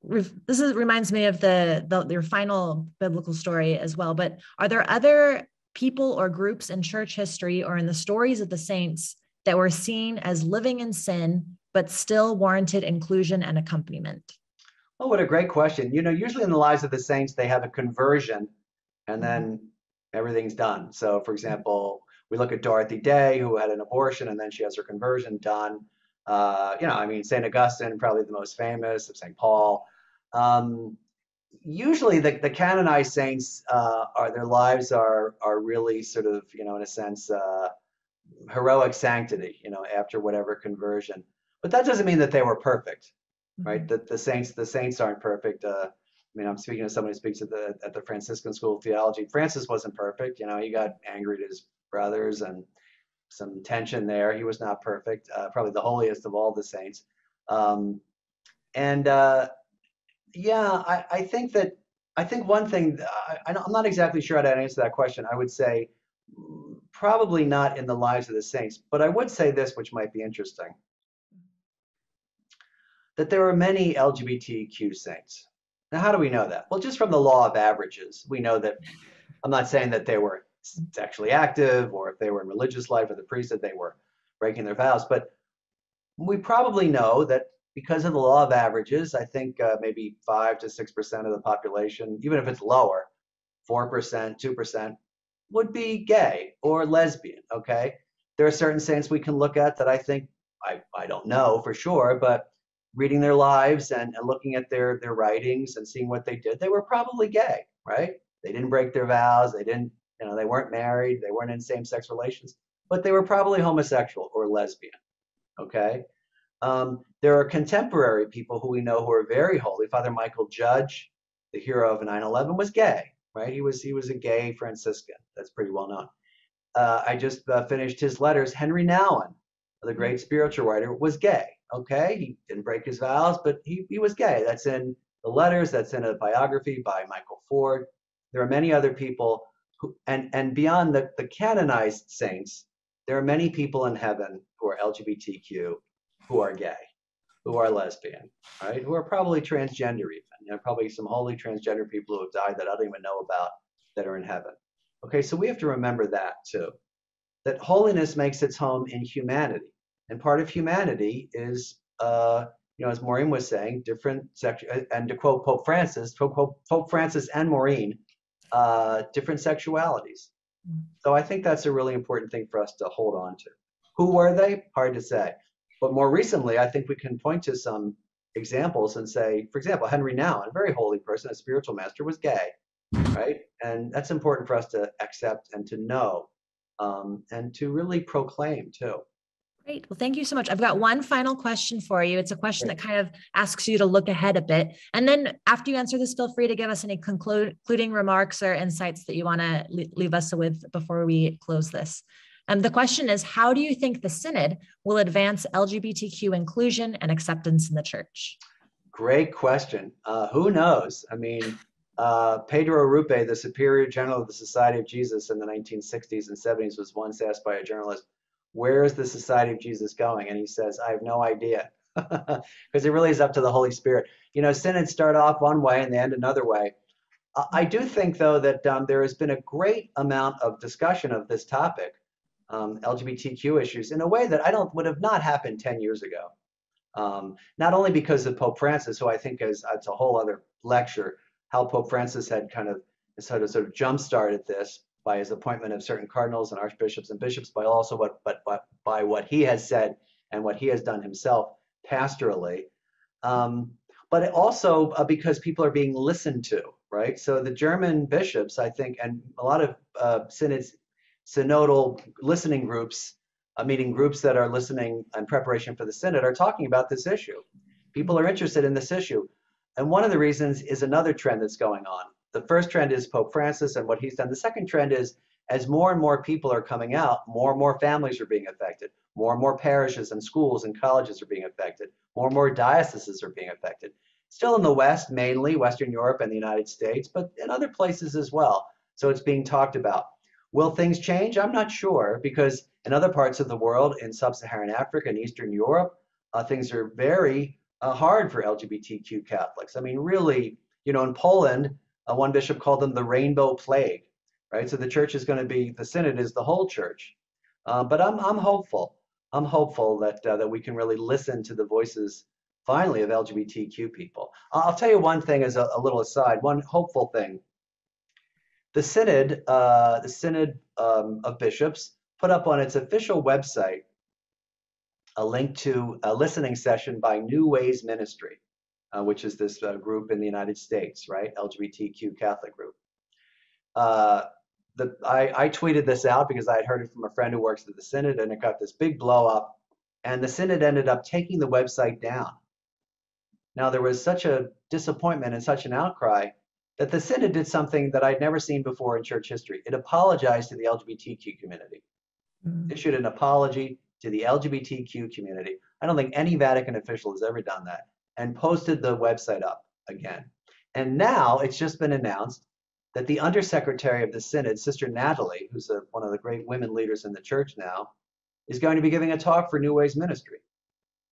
reminds me of your final biblical story as well, but are there other people or groups in church history or in the stories of the saints that were seen as living in sin, but still warranted inclusion and accompaniment? Oh, what a great question. You know, usually in the lives of the saints, they have a conversion and then everything's done. So, for example, we look at Dorothy Day, who had an abortion, and then she has her conversion done. You know, I mean, St. Augustine, probably the most famous, of St. Paul. Usually the canonized saints, their lives are really sort of, you know, in a sense, heroic sanctity, you know, after whatever conversion. But that doesn't mean that they were perfect, right? That the saints aren't perfect. I mean, I'm speaking to somebody who speaks at the Franciscan School of Theology. Francis wasn't perfect. You know, he got angry at his brothers and some tension there. He was not perfect, probably the holiest of all the saints. I think one thing, I'm not exactly sure how to answer that question. I would say probably not in the lives of the saints, but I would say this, which might be interesting, that there are many LGBTQ saints. Now, how do we know that? Well, just from the law of averages, we know that. I'm not saying that they were sexually active or if they were in religious life or the priesthood, they were breaking their vows. But we probably know that because of the law of averages, I think maybe 5 to 6% of the population, even if it's lower, 4%, 2%, would be gay or lesbian, okay? There are certain saints we can look at that I think, I don't know for sure, but reading their lives and looking at their writings and seeing what they did, they were probably gay, right? They didn't break their vows. They didn't, you know, they weren't married. They weren't in same-sex relations, but they were probably homosexual or lesbian, okay? There are contemporary people who we know who are very holy. Father Michael Judge, the hero of 9/11, was gay, right? He was a gay Franciscan. That's pretty well known. I just finished his letters. Henry Nouwen, the great spiritual writer, was gay. Okay, he didn't break his vows, but he was gay. That's in the letters, that's in a biography by Michael Ford. There are many other people who, and beyond the canonized saints, There are many people in heaven who are LGBTQ, who are gay, who are lesbian, right? Who are probably transgender even. There are probably some holy transgender people who have died that I don't even know about that are in heaven. Okay, so we have to remember that too. That holiness makes its home in humanity. And part of humanity is, you know, as Maureen was saying, different sections, and to quote Pope Francis and Maureen, different sexualities. So I think that's a really important thing for us to hold on to. Who were they? Hard to say. But more recently, I think we can point to some examples and say, for example, Henry Nouwen, a very holy person, a spiritual master, was gay, right? And that's important for us to accept and to know, and to really proclaim too. Great. Well, thank you so much. I've got one final question for you. It's a question that kind of asks you to look ahead a bit. And then after you answer this, feel free to give us any concluding remarks or insights that you want to leave us with before we close this. The question is, how do you think the synod will advance LGBTQ inclusion and acceptance in the church? Great question. Who knows? I mean, Pedro Rupe, the superior general of the Society of Jesus in the 1960s and 70s, was once asked by a journalist, where is the Society of Jesus going? And he says, I have no idea, because it really is up to the Holy Spirit. You know, synods start off one way and they end another way. I do think, though, that there has been a great amount of discussion of this topic, LGBTQ issues, in a way that I don't would have not happened 10 years ago. Not only because of Pope Francis, who I think is, it's a whole other lecture, how Pope Francis had sort of jump-started this, by his appointment of certain cardinals and archbishops and bishops, by also by what he has said and what he has done himself pastorally, but also because people are being listened to, right? So the German bishops, I think, and a lot of synodal listening groups, meeting groups that are listening in preparation for the synod, are talking about this issue. People are interested in this issue. And one of the reasons is another trend that's going on. The first trend is Pope Francis and what he's done. The second trend is, as more and more people are coming out, more and more families are being affected. More and more parishes and schools and colleges are being affected. More and more dioceses are being affected. Still in the West, mainly Western Europe and the United States, but in other places as well. So it's being talked about. Will things change? I'm not sure, because in other parts of the world, in sub-Saharan Africa and Eastern Europe, things are very hard for LGBTQ Catholics. I mean, really, you know, in Poland, one bishop called them the rainbow plague, right? So the church is going to be, the synod is the whole church. But I'm hopeful. I'm hopeful that that we can really listen to the voices, finally, of LGBTQ people. I'll tell you one thing as a little aside, one hopeful thing. The synod of bishops put up on its official website a link to a listening session by New Ways Ministry. Which is this group in the United States, right? LGBTQ Catholic group. I tweeted this out because I had heard it from a friend who works at the synod, and it got this big blow up, and the synod ended up taking the website down. Now, there was such a disappointment and such an outcry that the synod did something that I'd never seen before in church history. It apologized to the LGBTQ community. Mm-hmm. Issued an apology to the LGBTQ community. I don't think any Vatican official has ever done that. And posted the website up again. And now it's just been announced that the undersecretary of the synod, Sister Natalie, who's one of the great women leaders in the church now, is going to be giving a talk for New Ways Ministry.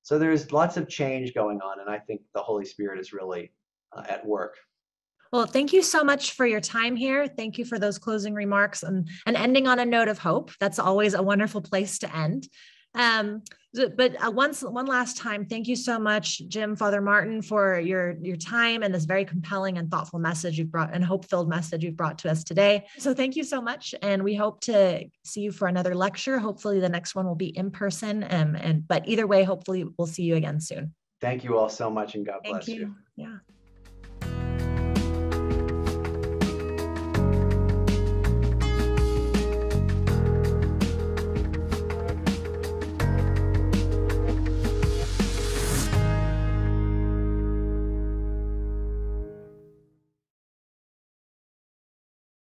So there's lots of change going on, and I think the Holy Spirit is really at work. Well, thank you so much for your time here. Thank you for those closing remarks and ending on a note of hope. That's always a wonderful place to end. But one last time, thank you so much, Jim, Father Martin, for your time and this very compelling and thoughtful message you've brought, and hope-filled message you've brought to us today. So thank you so much. And we hope to see you for another lecture. Hopefully the next one will be in person. But either way, hopefully we'll see you again soon. Thank you all so much, and God bless you. Yeah.